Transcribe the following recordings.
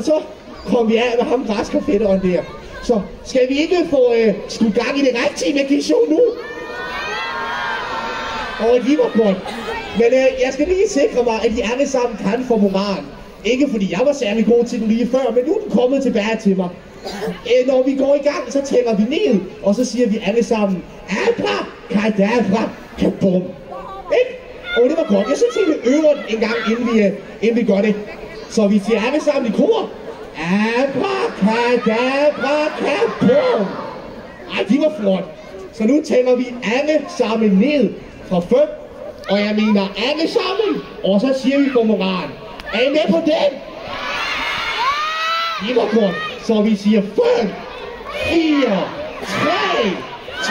så kom vi af med ham græskarfætteren der. Så skal vi ikke få skudt gang i det rigtige med Gijon nu? Og et liverport. Men jeg skal lige sikre mig, at de alle sammen kan for moralen. Ikke fordi jeg var særlig god til den lige før, men nu er den kommet tilbage til mig. Når vi går i gang, så tæller vi ned, og så siger vi alle sammen Abra, kadabra, kabum. Ikke? Og det var godt. Jeg synes, at vi øver den en gang, inden vi gør det. Så vi siger alle sammen i kor. Abra, kadabra, kabum. Ej, det var flot. Så nu tæller vi alle sammen ned fra 5. Og jeg mener alle sammen. Og så siger vi for moralen. Er I med på den? Det var godt. Så vi siger 5, 4,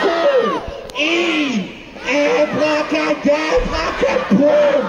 3, 2, 1. Abracadabra, kabum!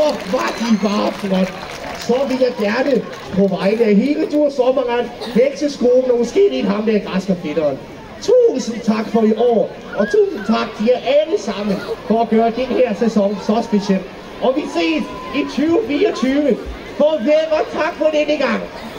hvor var de bare flot. Så vil jeg gerne på vegne af hele Djursommeren, Hekseskolen og måske lidt ham der Græskarfitteren. Tusind tak for i år, og tusind tak til jer alle sammen for at gøre den her sæson så speciel. Og vi ses i 2024. Farvel og tak for denne gang.